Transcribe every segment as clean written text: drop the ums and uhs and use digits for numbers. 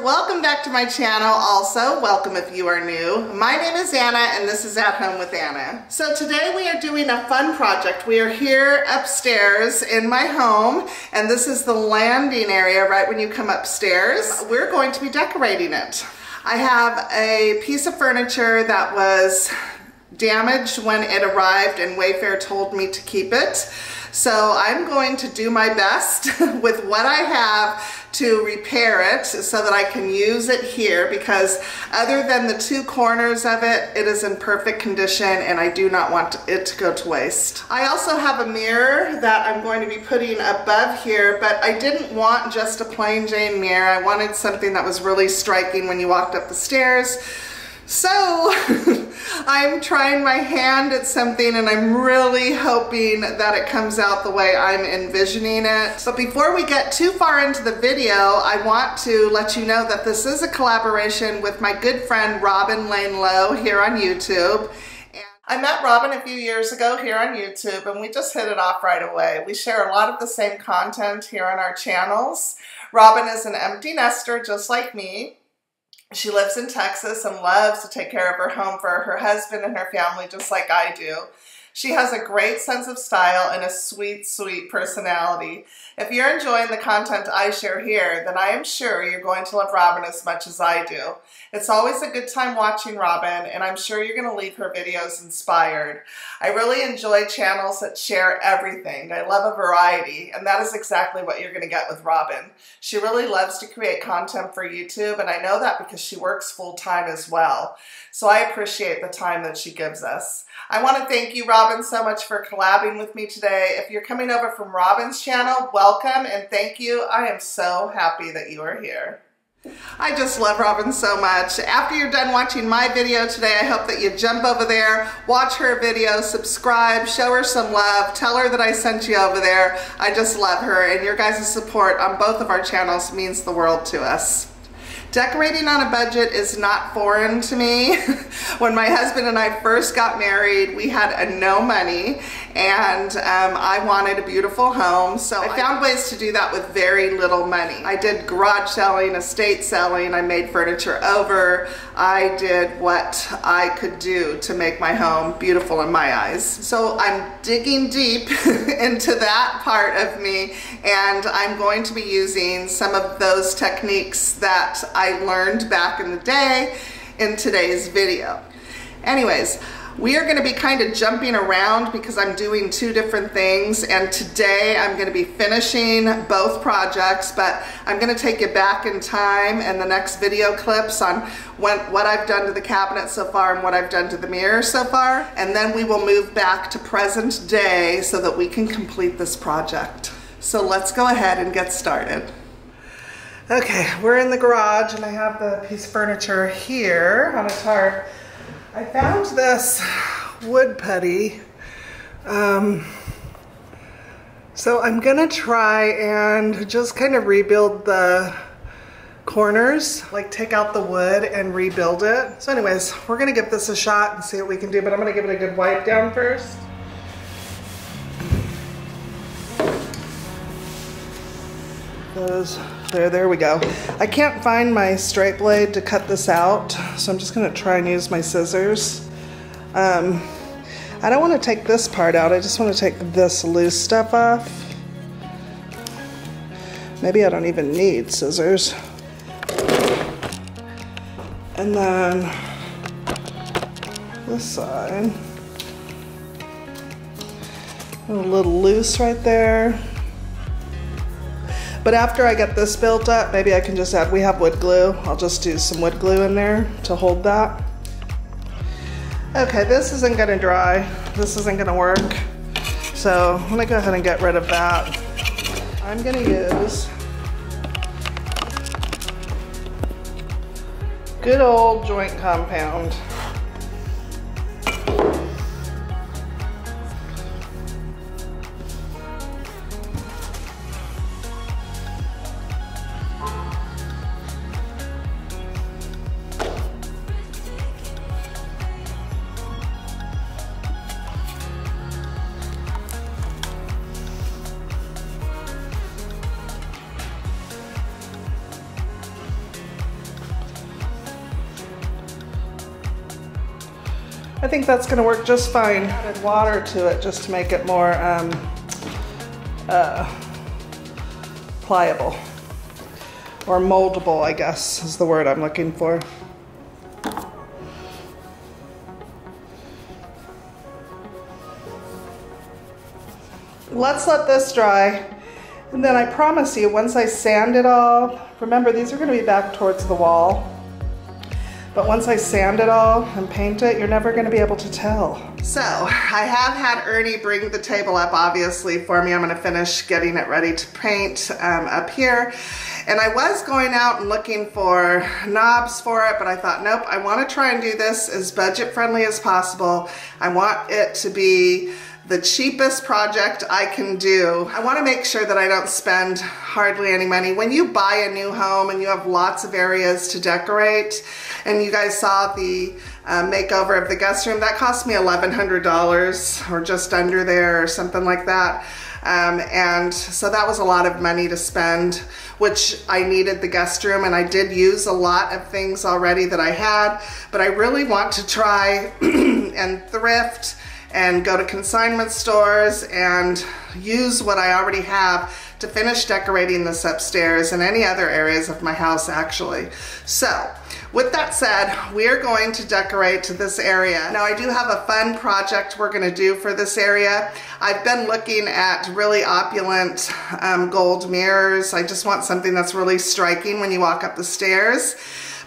So welcome back to my channel. Also, welcome if you are new. My name is Anna and this is At Home with Anna. So today we are doing a fun project. We are here upstairs in my home and this is the landing area right when you come upstairs. We're going to be decorating it. I have a piece of furniture that was damaged when it arrived and Wayfair told me to keep it. So I'm going to do my best with what I have to repair it so that I can use it here, because other than the two corners of it, it is in perfect condition and I do not want it to go to waste. I also have a mirror that I'm going to be putting above here, but I didn't want just a plain Jane mirror. I wanted something that was really striking when you walked up the stairs. So I'm trying my hand at something and I'm really hoping that it comes out the way I'm envisioning it. But before we get too far into the video, I want to let you know that this is a collaboration with my good friend Robin Lane Lowe here on YouTube. I met Robin a few years ago here on YouTube and we just hit it off right away. We share a lot of the same content here on our channels. Robin is an empty nester just like me. She lives in Texas and loves to take care of her home for her husband and her family just like I do. She has a great sense of style and a sweet, sweet personality. If you're enjoying the content I share here, then I am sure you're going to love Robin as much as I do. It's always a good time watching Robin, and I'm sure you're going to leave her videos inspired. I really enjoy channels that share everything. I love a variety, and that is exactly what you're going to get with Robin. She really loves to create content for YouTube, and I know that because she works full-time as well. So I appreciate the time that she gives us. I want to thank you, Robin, so much for collabing with me today. If you're coming over from Robin's channel, welcome and thank you. I am so happy that you are here. I just love Robin so much. After you're done watching my video today, I hope that you jump over there, watch her video, subscribe, show her some love, tell her that I sent you over there. I just love her, and your guys' support on both of our channels means the world to us. Decorating on a budget is not foreign to me. When my husband and I first got married, we had no money, and I wanted a beautiful home, so I found ways to do that with very little money. I did garage selling, estate selling, I made furniture over. I did what I could do to make my home beautiful in my eyes. So I'm digging deep into that part of me, and I'm going to be using some of those techniques that I learned back in the day in today's video. Anyways, we are going to be kind of jumping around because I'm doing two different things, and today I'm going to be finishing both projects, but I'm going to take you back in time in the next video clips on what I've done to the cabinet so far and what I've done to the mirror so far, and then we will move back to present day so that we can complete this project. So let's go ahead and get started. Okay, we're in the garage and I have the piece of furniture here on a tarp. I found this wood putty. So I'm gonna try and just kind of rebuild the corners, like take out the wood and rebuild it. So anyways, we're gonna give this a shot and see what we can do, but I'm gonna give it a good wipe down first. There we go. I can't find my straight blade to cut this out, so I'm just gonna try and use my scissors. I don't want to take this part out, I just want to take this loose stuff off. Maybe I don't even need scissors. And then this side, a little loose right there. But after I get this built up, maybe I can just add, we have wood glue. I'll just do some wood glue in there to hold that. Okay, this isn't gonna dry. This isn't gonna work. So I'm gonna go ahead and get rid of that. I'm gonna use good old joint compound. I think that's gonna work just fine. Added water to it just to make it more pliable, or moldable, I guess is the word I'm looking for. Let's let this dry, and then I promise you, once I sand it all, remember these are going to be back towards the wall, but once I sand it all and paint it, you're never going to be able to tell. So I have had Ernie bring the table up, obviously, for me. I'm going to finish getting it ready to paint up here, and I was going out and looking for knobs for it, but I thought, nope, I want to try and do this as budget friendly as possible. I want it to be the cheapest project I can do. I want to make sure that I don't spend hardly any money. When you buy a new home and you have lots of areas to decorate, and you guys saw the makeover of the guest room, that cost me $1,100 or just under there or something like that. And so that was a lot of money to spend, which I needed the guest room, and I did use a lot of things already that I had, but I really want to try and thrift and go to consignment stores and use what I already have to finish decorating this upstairs and any other areas of my house, actually. So with that said, we are going to decorate this area. Now I do have a fun project we're gonna do for this area. I've been looking at really opulent gold mirrors. I just want something that's really striking when you walk up the stairs.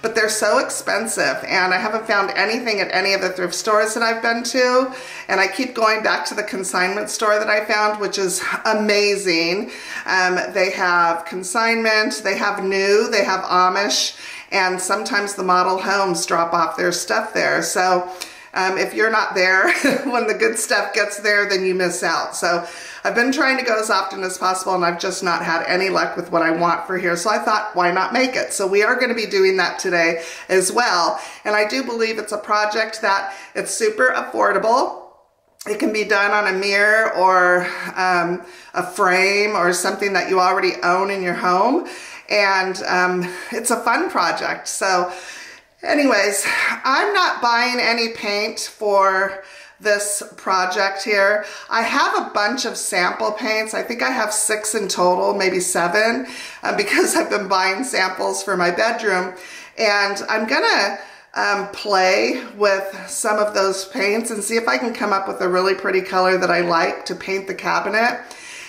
But they're so expensive, and I haven't found anything at any of the thrift stores that I've been to, and I keep going back to the consignment store that I found, which is amazing. They have consignment, they have new, they have Amish, and sometimes the model homes drop off their stuff there. So if you're not there when the good stuff gets there, then you miss out. So I've been trying to go as often as possible, and I've just not had any luck with what I want for here. So I thought, why not make it? So we are going to be doing that today as well. And I do believe it's a project that it's super affordable. It can be done on a mirror or a frame or something that you already own in your home. And it's a fun project. So anyways, I'm not buying any paint for this project here. I have a bunch of sample paints. I think I have 6 in total, maybe 7, because I've been buying samples for my bedroom. And I'm gonna play with some of those paints and see if I can come up with a really pretty color that I like to paint the cabinet.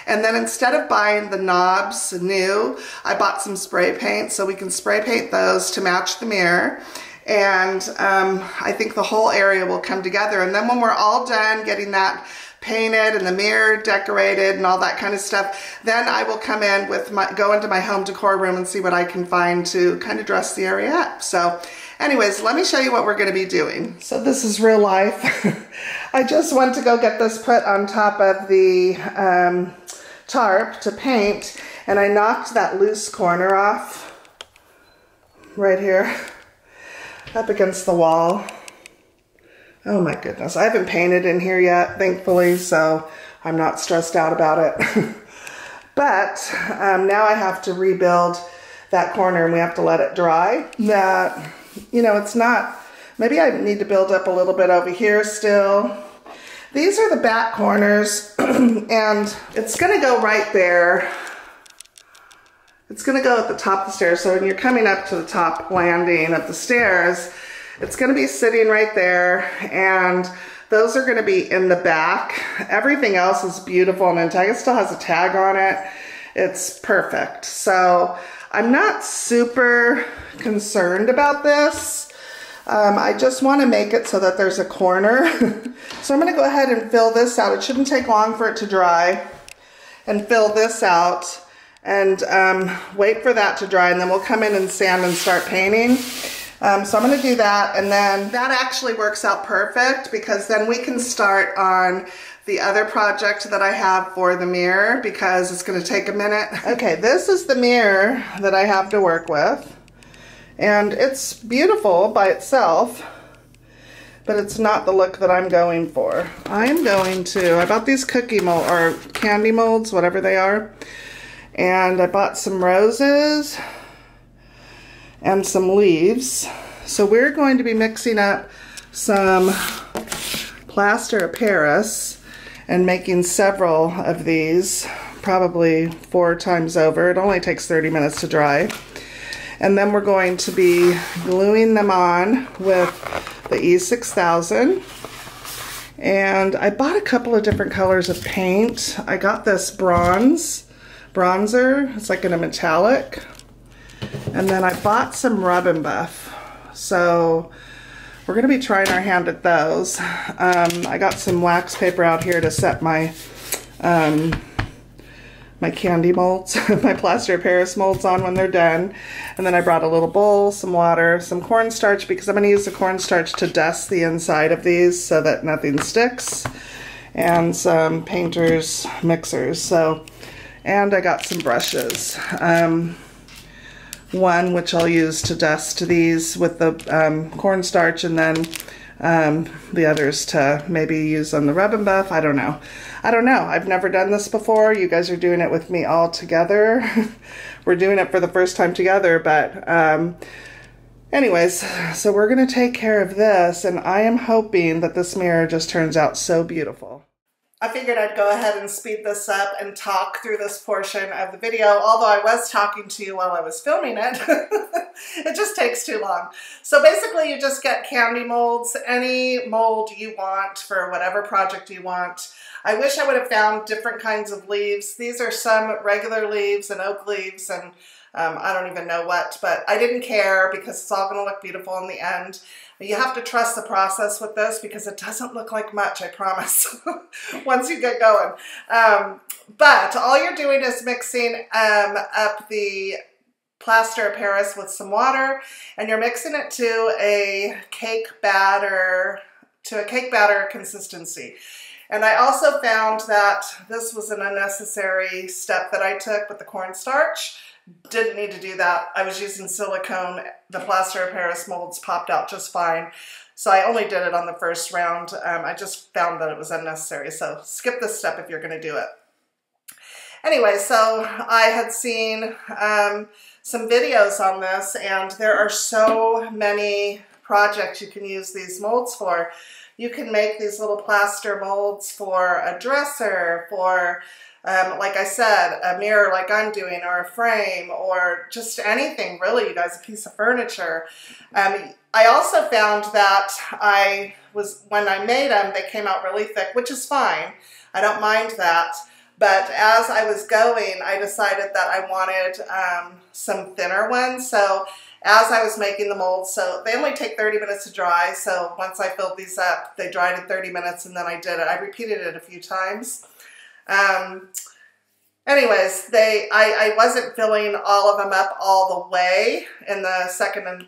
And then instead of buying the knobs new, I bought some spray paint, so we can spray paint those to match the mirror. And I think the whole area will come together. And then when we're all done getting that painted and the mirror decorated and all that kind of stuff, then I will come in with go into my home decor room and see what I can find to kind of dress the area up. So anyways, let me show you what we're going to be doing. So this is real life. I just went to go get this put on top of the tarp to paint, and I knocked that loose corner off right here up against the wall. Oh my goodness, I haven't painted in here yet, thankfully, so I'm not stressed out about it. But now I have to rebuild that corner, and we have to let it dry. That, you know, it's not, maybe I need to build up a little bit over here still. These are the back corners, and it's gonna go right there. It's gonna go at the top of the stairs, so when you're coming up to the top landing of the stairs, it's going to be sitting right there, and those are going to be in the back. Everything else is beautiful and intact. It still has a tag on it. It's perfect. So I'm not super concerned about this. I just want to make it so that there's a corner. So I'm going to go ahead and fill this out. It shouldn't take long for it to dry, and fill this out and wait for that to dry, and then we'll come in and sand and start painting. So I'm going to do that, and then that actually works out perfect, because then we can start on the other project that I have for the mirror, because it's going to take a minute. Okay, this is the mirror that I have to work with, and it's beautiful by itself, but it's not the look that I'm going for. I'm going to, I bought these cookie mold or candy molds, whatever they are, and I bought some roses and some leaves. So we're going to be mixing up some Plaster of Paris and making several of these, probably 4 times over. It only takes 30 minutes to dry. And then we're going to be gluing them on with the E6000. And I bought a couple of different colors of paint. I got this bronzer. It's like in a metallic. And then I bought some Rub and Buff. So we're going to be trying our hand at those. I got some wax paper out here to set my my candy molds, my Plaster of Paris molds on when they're done. And then I brought a little bowl, some water, some cornstarch, because I'm going to use the cornstarch to dust the inside of these so that nothing sticks, and some painter's mixers. So, and I got some brushes. One which I'll use to dust these with the cornstarch, and then the others to maybe use on the Rub and Buff. I don't know. I've never done this before. You guys are doing it with me all together. We're doing it for the first time together, but anyways, so we're gonna take care of this, and I am hoping that this mirror just turns out so beautiful. I figured I'd go ahead and speed this up and talk through this portion of the video, although I was talking to you while I was filming it. It just takes too long. So basically you just get candy molds, any mold you want for whatever project you want. I wish I would have found different kinds of leaves. These are some regular leaves and oak leaves and I don't even know what, but I didn't care because it's all going to look beautiful in the end. You have to trust the process with this because it doesn't look like much, I promise, once you get going. But all you're doing is mixing up the Plaster of Paris with some water, and you're mixing it to a cake batter consistency. And I also found that this was an unnecessary step that I took with the cornstarch. Didn't need to do that. I was using silicone. The Plaster of Paris molds popped out just fine. So I only did it on the first round. I just found that it was unnecessary. So skip this step if you're going to do it. Anyway, so I had seen some videos on this, and there are so many projects you can use these molds for. You can make these little plaster molds for a dresser, for like I said, a mirror like I'm doing, or a frame, or just anything really, you guys, a piece of furniture. I also found that when I made them, they came out really thick, which is fine. I don't mind that. But as I was going, I decided that I wanted some thinner ones. So as I was making the molds, so they only take 30 minutes to dry. So once I filled these up, they dried in 30 minutes, and then I did it. I repeated it a few times. Anyways, I wasn't filling all of them up all the way in the second and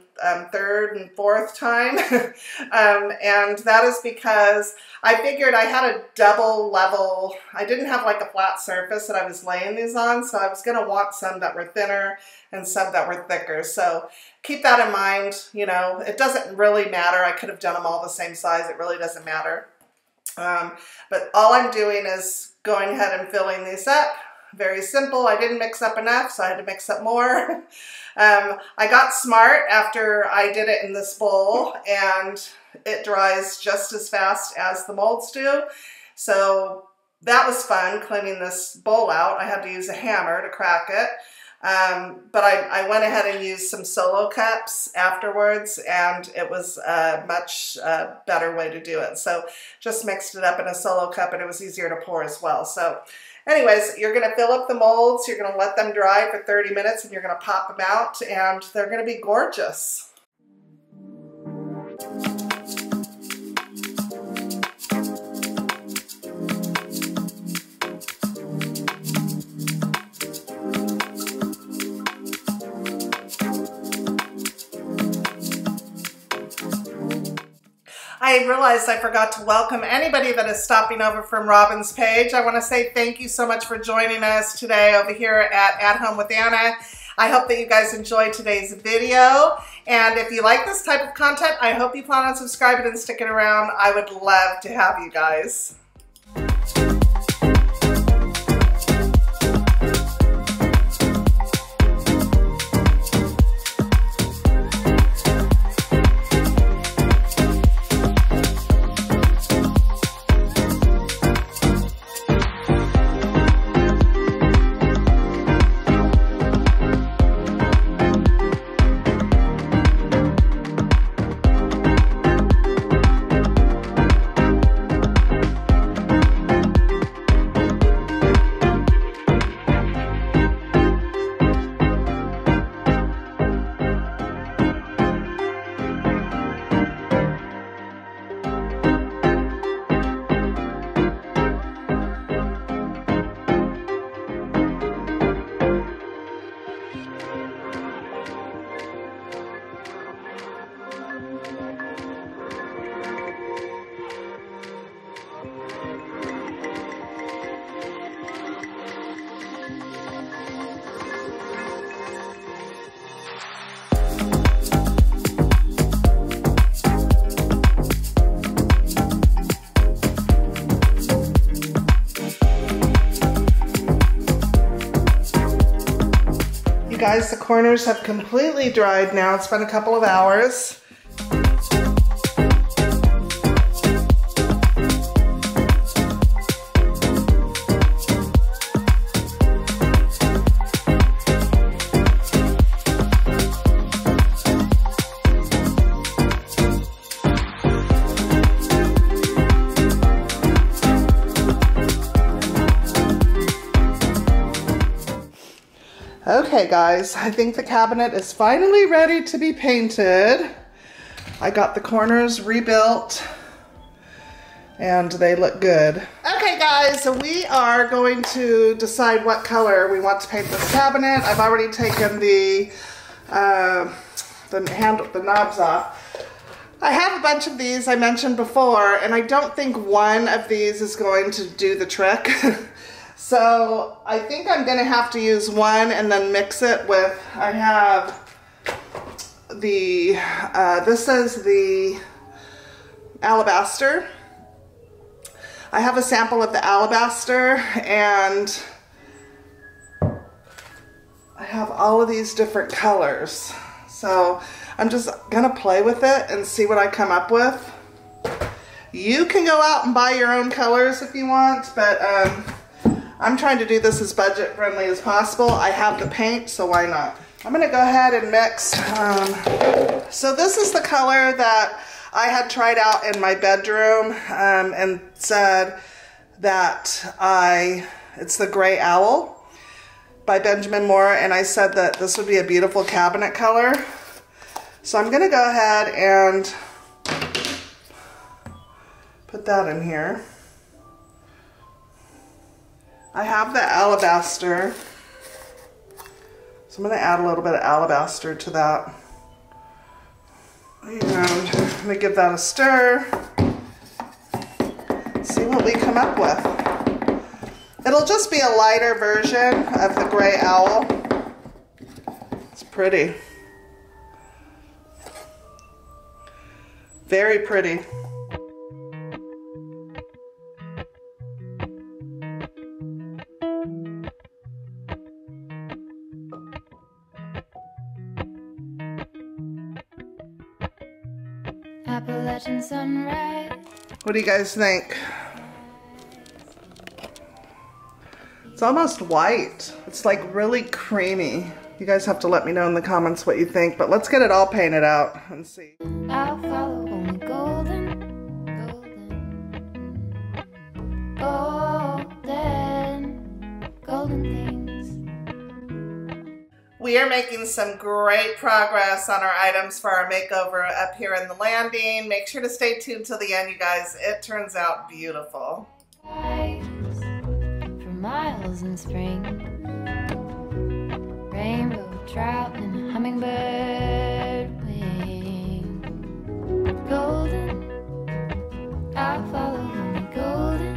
third and fourth time. And that is because I figured I had a double level. I didn't have like a flat surface that I was laying these on. So I was going to want some that were thinner and some that were thicker. So keep that in mind. You know, it doesn't really matter. I could have done them all the same size. It really doesn't matter. But all I'm doing is going ahead and filling these up. Very simple. I didn't mix up enough, so I had to mix up more. I got smart after I did it in this bowl, and it dries just as fast as the molds do. So that was fun, cleaning this bowl out. I had to use a hammer to crack it. But I went ahead and used some solo cups afterwards, and it was a much better way to do it. So just mixed it up in a solo cup, and it was easier to pour as well. So anyways, you're going to fill up the molds, you're going to let them dry for 30 minutes, and you're going to pop them out, and they're going to be gorgeous. I realized I forgot to welcome anybody that is stopping over from Robin's page. I want to say thank you so much for joining us today over here at Home with Anna. I hope that you guys enjoyed today's video. And if you like this type of content, I hope you plan on subscribing and sticking around. I would love to have you guys. guys, the corners have completely dried now. It's been a couple of hours. Okay guys, I think the cabinet is finally ready to be painted. I got the corners rebuilt and they look good. Okay guys, so we are going to decide what color we want to paint this cabinet. I've already taken the knobs off. I have a bunch of these I mentioned before, and I don't think one of these is going to do the trick. So I think I'm going to have to use one and then mix it with, I have the, this is the alabaster. I have a sample of the alabaster and I have all of these different colors. So I'm just going to play with it and see what I come up with. You can go out and buy your own colors if you want, but, I'm trying to do this as budget friendly as possible. I have the paint, so why not? I'm gonna go ahead and mix. So this is the color that I had tried out in my bedroom and said that it's the Gray Owl by Benjamin Moore, and I said that this would be a beautiful cabinet color. So I'm gonna go ahead and put that in here. I have the alabaster, so I'm going to add a little bit of alabaster to that. And I'm going to give that a stir, see what we come up with. It'll just be a lighter version of the Gray Owl. It's pretty. Very pretty. Appalachian Sunrise. What do you guys think? It's almost white. It's like really creamy. You guys have to let me know in the comments what you think, but let's get it all painted out and see. I'll follow only golden, golden things. We are making some great progress on our items for our makeover up here in the landing. Make sure to stay tuned till the end, you guys. It turns out beautiful. For miles in spring, rainbow trout and hummingbird wing. Golden, I'll follow me golden.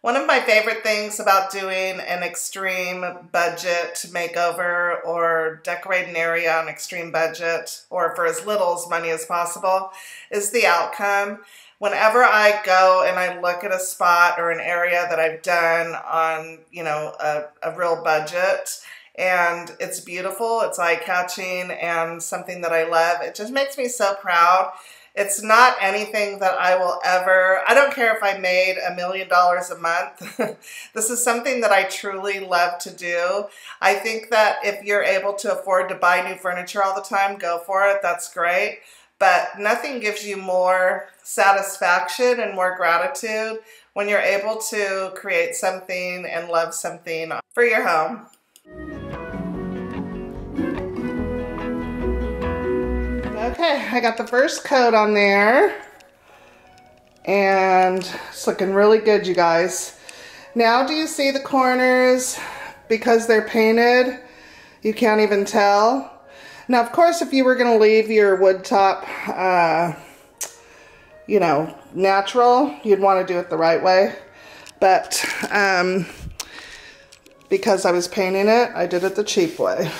One of my favorite things about doing an extreme budget makeover or decorate an area on extreme budget or for as little as money as possible is the outcome. Whenever I go and I look at a spot or an area that I've done on, you know, a real budget, and it's beautiful, it's eye-catching, and something that I love, it just makes me so proud. It's not anything that I will ever, I don't care if I made $1 million a month. This is something that I truly love to do. I think that if you're able to afford to buy new furniture all the time, go for it, that's great. But nothing gives you more satisfaction and more gratitude when you're able to create something and love something for your home. Okay, I got the first coat on there, and it's looking really good, you guys. Now do you see the corners? Because they're painted, you can't even tell. Now, of course, if you were going to leave your wood top, you know, natural, you'd want to do it the right way. But because I was painting it, I did it the cheap way.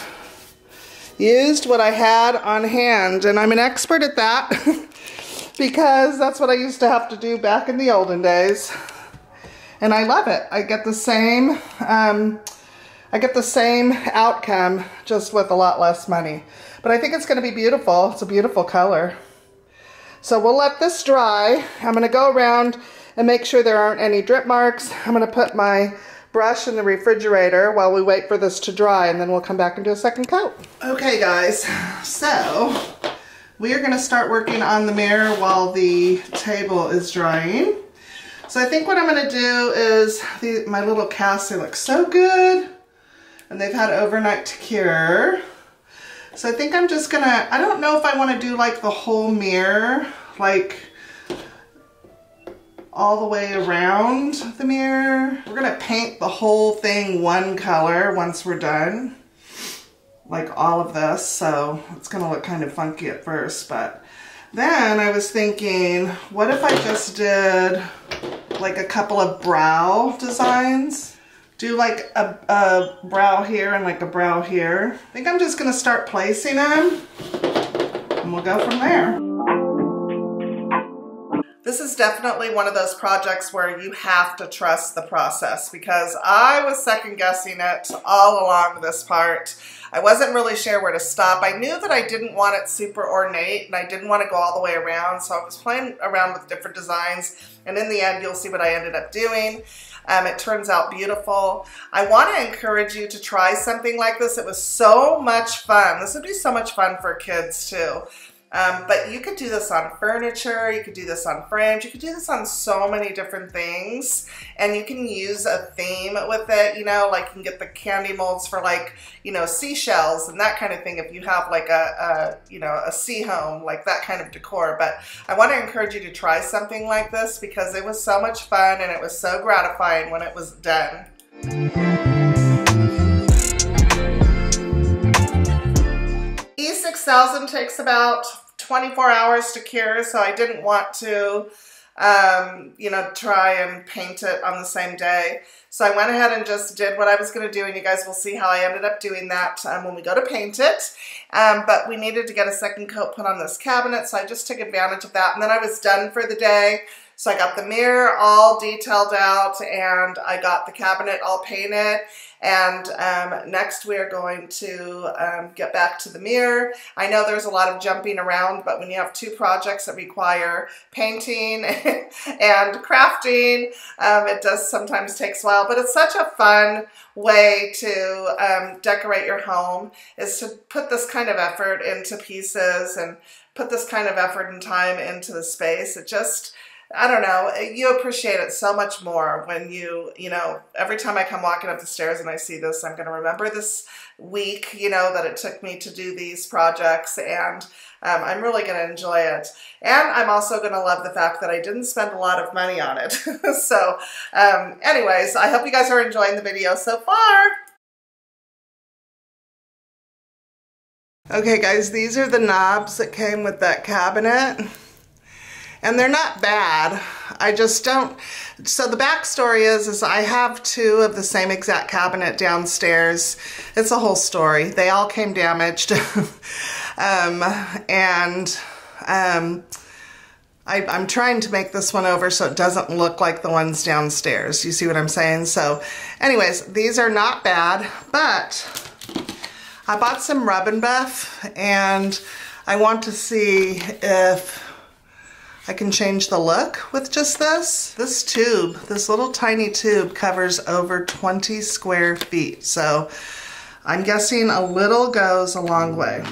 Used what I had on hand, and I'm an expert at that because that's what I used to have to do back in the olden days. and I love it. I get the same outcome just with a lot less money, but I think it's going to be beautiful. It's a beautiful color. So we'll let this dry. I'm going to go around and make sure there aren't any drip marks. I'm going to put my brush in the refrigerator while we wait for this to dry, and then we'll come back and do a second coat. Okay guys, so we are going to start working on the mirror while the table is drying. So I think what I'm going to do is, my little casts, they look so good, and they've had overnight to cure. So I think I'm just going to, I don't know if I want to do like the whole mirror, like all the way around the mirror. We're going to paint the whole thing one color once we're done, like all of this. So it's going to look kind of funky at first, but then I was thinking, what if I just did like a couple of brow designs? Do like a brow here and like a brow here. I think I'm just gonna start placing them and we'll go from there. This is definitely one of those projects where you have to trust the process, because I was second guessing it all along this part. I wasn't really sure where to stop. I knew that I didn't want it super ornate and I didn't want to go all the way around, so I was playing around with different designs, and in the end you'll see what I ended up doing. It turns out beautiful. I want to encourage you to try something like this. It was so much fun. This would be so much fun for kids too. But you could do this on furniture, you could do this on frames, you could do this on so many different things, and you can use a theme with it, you know, like you can get the candy molds for like, you know, seashells and that kind of thing if you have like a you know, a sea home, like that kind of decor. But I want to encourage you to try something like this, because it was so much fun and it was so gratifying when it was done. E6000 takes about 24 hours to cure, so I didn't want to, you know, try and paint it on the same day. So I went ahead and just did what I was going to do, and you guys will see how I ended up doing that when we go to paint it. But we needed to get a second coat put on this cabinet, so I just took advantage of that, and then I was done for the day. So I got the mirror all detailed out, and I got the cabinet all painted, and next we are going to get back to the mirror. I know there's a lot of jumping around, but when you have two projects that require painting and crafting, it does sometimes takes a while, but it's such a fun way to decorate your home, is to put this kind of effort into pieces and put this kind of effort and time into the space. It just, I don't know, you appreciate it so much more when you know, every time I come walking up the stairs and I see this, I'm going to remember this week, you know, that it took me to do these projects, and I'm really going to enjoy it. And I'm also going to love the fact that I didn't spend a lot of money on it. So anyways, I hope you guys are enjoying the video so far. Okay guys, these are the knobs that came with that cabinet. And they're not bad. I just don't, so the backstory is I have two of the same exact cabinet downstairs. It's a whole story. They all came damaged. I'm trying to make this one over so it doesn't look like the ones downstairs. You see what I'm saying? So anyways, these are not bad, but I bought some Rub and Buff, and I want to see if I can change the look with just this. This tube, this little tiny tube, covers over 20 square feet. So I'm guessing a little goes a long way.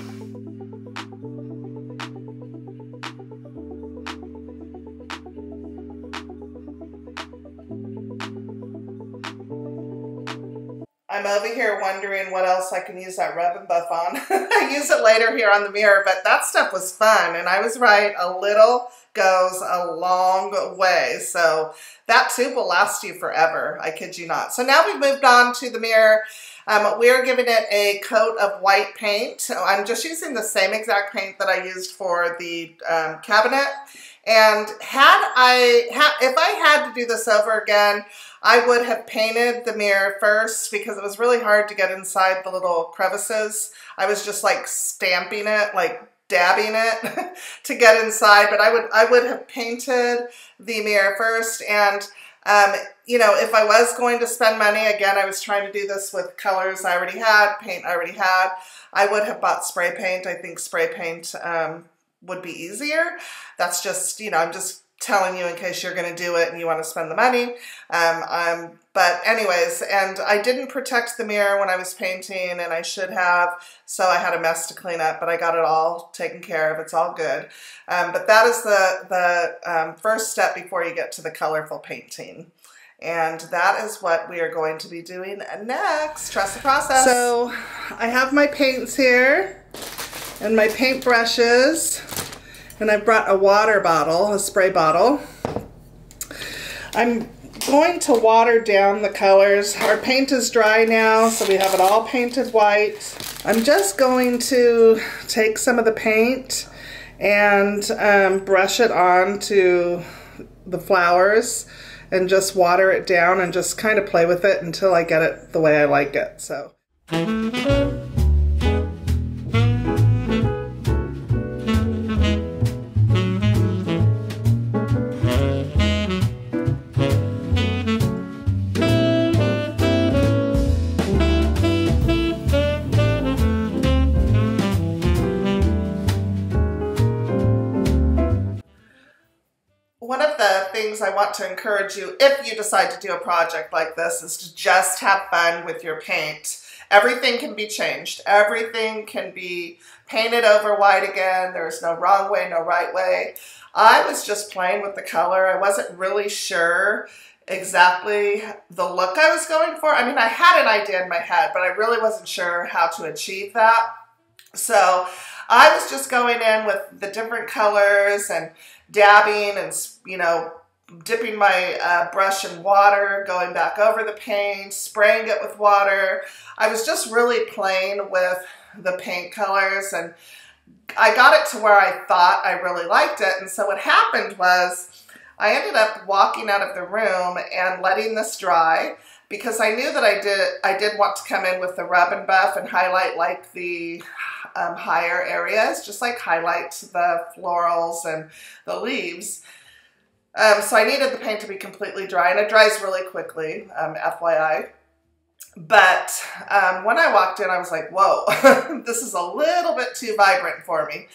I'm over here wondering what else I can use that Rub and Buff on. I use it later here on the mirror, but that stuff was fun, and I was right, a little goes a long way. So that tube will last you forever, I kid you not. So now we've moved on to the mirror. We're giving it a coat of white paint. So I'm just using the same exact paint that I used for the cabinet. And if I had to do this over again, I would have painted the mirror first, because it was really hard to get inside the little crevices. I was just like stamping it, like dabbing it to get inside, but I would have painted the mirror first, and You know, if I was going to spend money, again, I was trying to do this with colors I already had, paint I already had. I would have bought spray paint. I think spray paint would be easier. That's just, you know, I'm just telling you in case you're going to do it and you want to spend the money. But anyways, and I didn't protect the mirror when I was painting, and I should have, so I had a mess to clean up, but I got it all taken care of. It's all good. But that is the first step before you get to the colorful painting. And that is what we are going to be doing next. Trust the process. So I have my paints here and my paint brushes, and I brought a water bottle, a spray bottle. I'm going to water down the colors. Our paint is dry now, so we have it all painted white. I'm just going to take some of the paint and brush it on to the flowers and just water it down and just kind of play with it until I get it the way I like it, so. I want to encourage you, if you decide to do a project like this, is to just have fun with your paint. Everything can be changed. Everything can be painted over white again. There's no wrong way, no right way. I was just playing with the color. I wasn't really sure exactly the look I was going for. I mean, I had an idea in my head, but I really wasn't sure how to achieve that. So I was just going in with the different colors and dabbing and, you know, dipping my brush in water, going back over the paint, spraying it with water. I was just really playing with the paint colors, and I got it to where I thought I really liked it. And so what happened was I ended up walking out of the room and letting this dry, because I knew that I did want to come in with the Rub and Buff and highlight like the higher areas, just like highlight the florals and the leaves. So I needed the paint to be completely dry, and it dries really quickly, FYI. But when I walked in, I was like, whoa, this is a little bit too vibrant for me.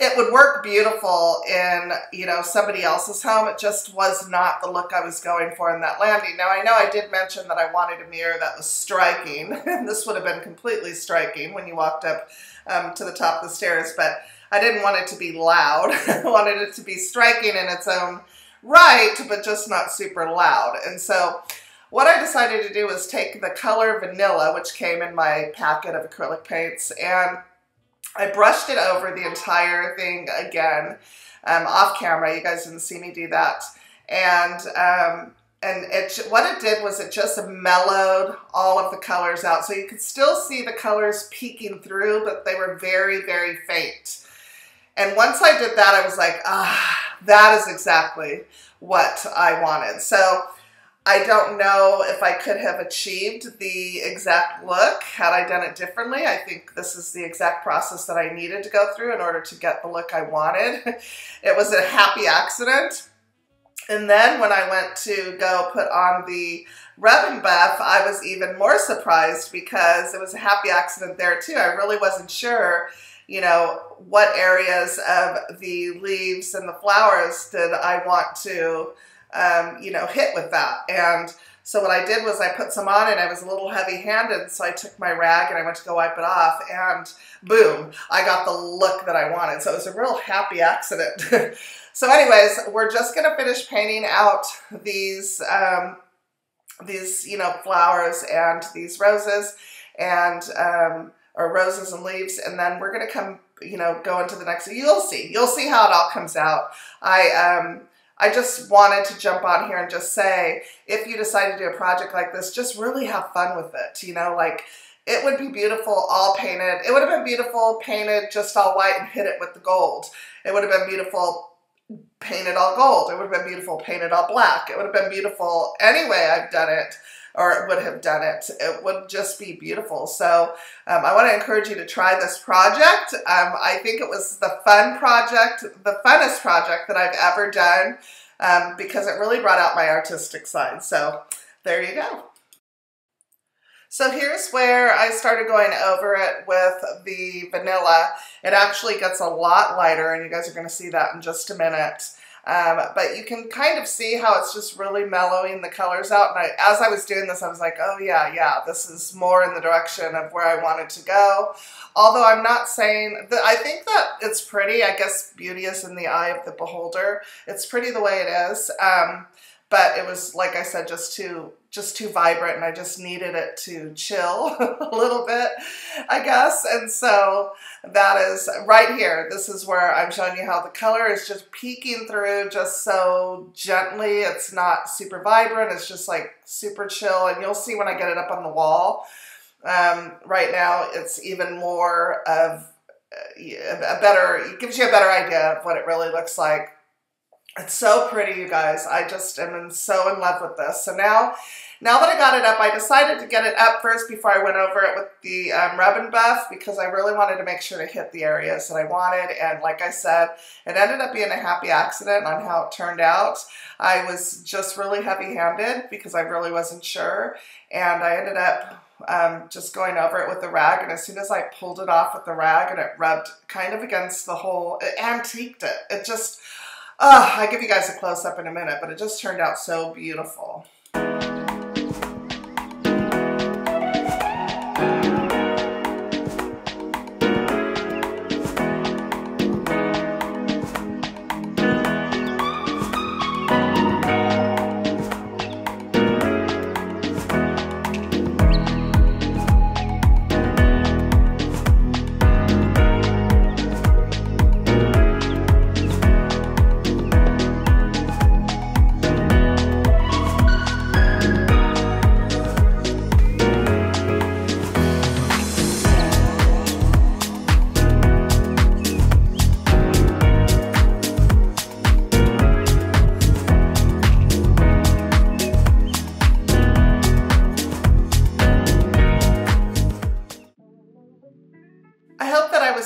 It would work beautiful in, you know, somebody else's home. It just was not the look I was going for in that landing. Now, I know I did mention that I wanted a mirror that was striking, and this would have been completely striking when you walked up to the top of the stairs, but I didn't want it to be loud. I wanted it to be striking in its own right, but just not super loud. And so what I decided to do was take the color Vanilla, which came in my packet of acrylic paints, and I brushed it over the entire thing again, off camera. You guys didn't see me do that. And what it did was it just mellowed all of the colors out. So you could still see the colors peeking through, but they were very, very faint. And once I did that, I was like, ah, that is exactly what I wanted. So I don't know if I could have achieved the exact look had I done it differently. I think this is the exact process that I needed to go through in order to get the look I wanted. It was a happy accident. And then when I went to go put on the Rub and Buff, I was even more surprised, because it was a happy accident there too. I really wasn't sure, you know, what areas of the leaves and the flowers did I want to, you know, hit with that. And so what I did was I put some on, and I was a little heavy-handed, so I took my rag and I went to go wipe it off, and boom, I got the look that I wanted. So it was a real happy accident. So anyways, we're just going to finish painting out these, you know, flowers and these roses and, or roses and leaves. And then we're going to come, you know, go into the next, you'll see how it all comes out. I just wanted to jump on here and just say, if you decide to do a project like this, just really have fun with it. You know, like, it would be beautiful all painted. It would have been beautiful painted just all white and hit it with the gold. It would have been beautiful painted all gold. It would have been beautiful painted all black. It would have been beautiful any way I've done it, or would have done it. It would just be beautiful. So I want to encourage you to try this project. I think it was the funnest project that I've ever done. because it really brought out my artistic side. So there you go. So here's where I started going over it with the vanilla. It actually gets a lot lighter, and you guys are going to see that in just a minute. But you can kind of see how it's just really mellowing the colors out. And as I was doing this, I was like, oh yeah, this is more in the direction of where I wanted to go. Although I'm not saying that I think that it's pretty. I guess beauty is in the eye of the beholder. It's pretty the way it is. But it was, like I said, just too vibrant, and I just needed it to chill a little bit, I guess. And so that is right here. This is where I'm showing you how the color is just peeking through just so gently. It's not super vibrant. It's just like super chill. And you'll see when I get it up on the wall. Right now, it's even more of a better, it gives you a better idea of what it really looks like. It's so pretty, you guys. I just am so in love with this. So now that I got it up, I decided to get it up first before I went over it with the Rub and Buff, because I really wanted to make sure to hit the areas that I wanted. And like I said, it ended up being a happy accident on how it turned out. I was just really heavy-handed because I really wasn't sure. And I ended up just going over it with the rag, and as soon as I pulled it off with the rag and it rubbed kind of against the whole, it antiqued it. It just... Oh, I'll give you guys a close-up in a minute, but it just turned out so beautiful.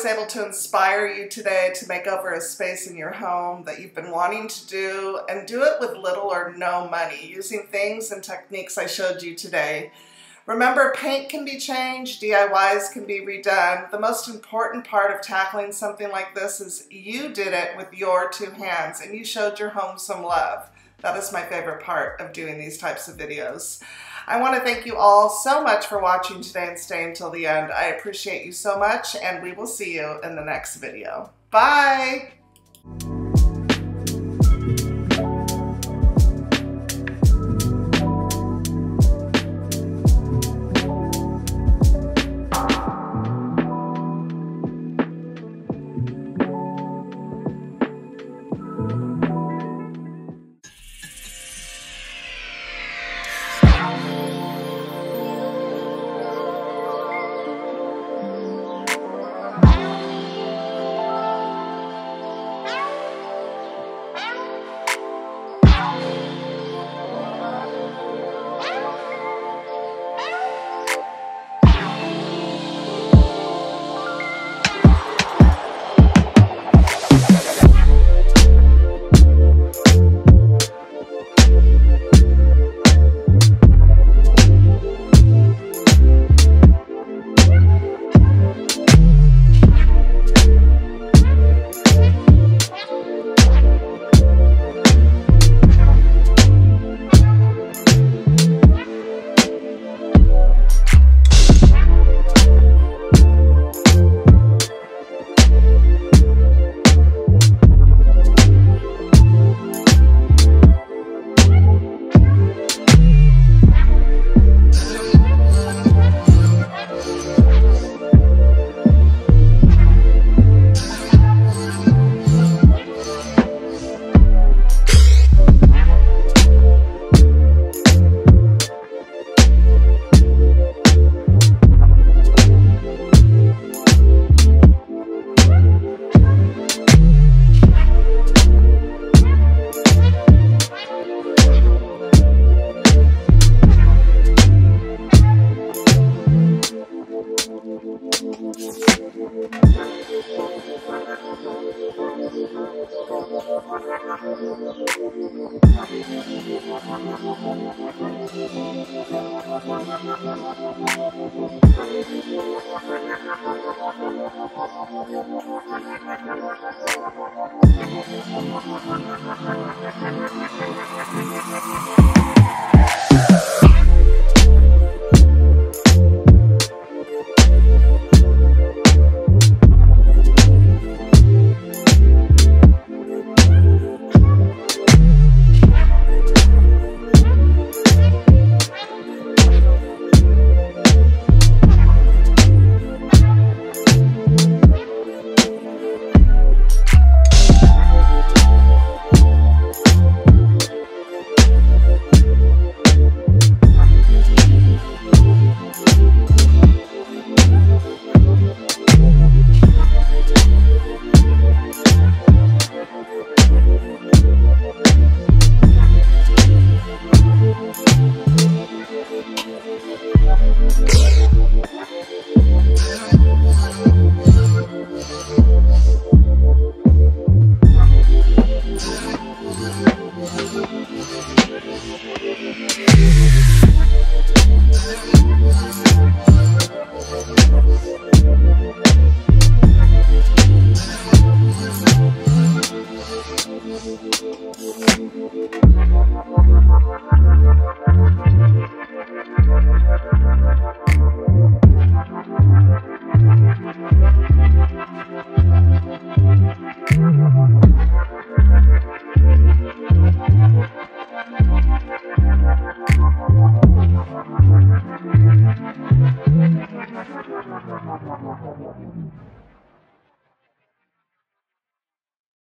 Able to inspire you today to make over a space in your home that you've been wanting to do, and do it with little or no money, using things and techniques I showed you today. Remember, paint can be changed, DIYs can be redone. The most important part of tackling something like this is you did it with your two hands, and you showed your home some love. That is my favorite part of doing these types of videos. I want to thank you all so much for watching today and staying till the end. I appreciate you so much, and we will see you in the next video. Bye!